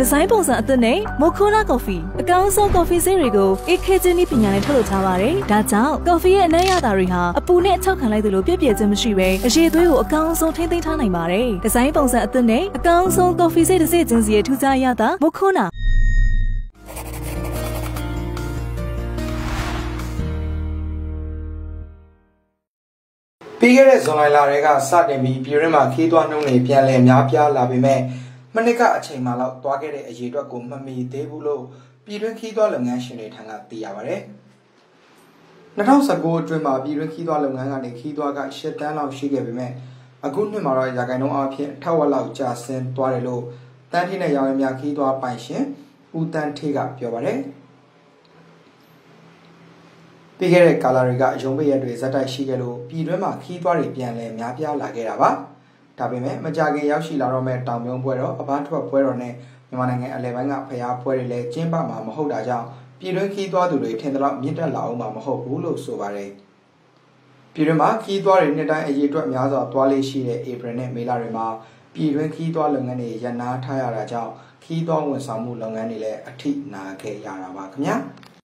Design पोसा अतने मोखोना कॉफी अकाउंसो कॉफी से रिगो एक हेजनी पिन्याने थोड़ा चावारे डाचाओ कॉफी ये नया तारीहा अपुने अच्छा खाना दिलो प्यार जमशी वे ये दो अकाउंसो ठेठ ठेठा नहीं मारे डिजाइन पोसा अतने अकाउंसो कॉफी से रिसे जंजिये ठुचा याता मोखोना। पीएरे जोनल लारेगा सारे भी पीएरे माखी तो अनुने प्याले म्याप्या लाभे में मने का अच्छे माला तो आगे रे ये तो कुम्भ में देवुलो पीड़न की तो लंगाई शने ठंगा दिया वाले नटाओ सगो जो माँ पीड़न की तो लंगाई गाने की तो आगा शेतान लाओ शिगे भी में अगुन में मारा जाके नो आप ये ठावा लाओ चासन तो आरे लो तानी ने यावे मिया की तो आप पाइशे उतान ठीका प्यो वाले पिघेरे कालारिका जोंबे ये द्वेषाटाई शिगे लो पीड़न माँ की तो आरे प्यान तभी मैं मजाके याव शिलारों में टांबियों पुएरो अबांठवा पुएरो ने निमानेंगे अलेवांगा प्यार पुएरे चिंबा मामहो डाजां पीरों की द्वार दुले ठेंडला मित्र लाओ मामहो बुलो सुवारे पीरों मां की द्वार इन्हें टाइम ये द्वार म्याजा द्वारे शिले इब्रने मिलारे मां पीरों की द्वार लंगने या ना ठाया राजां की द्वार उन सामु लंगने ले अठी ना के यारा वाक्य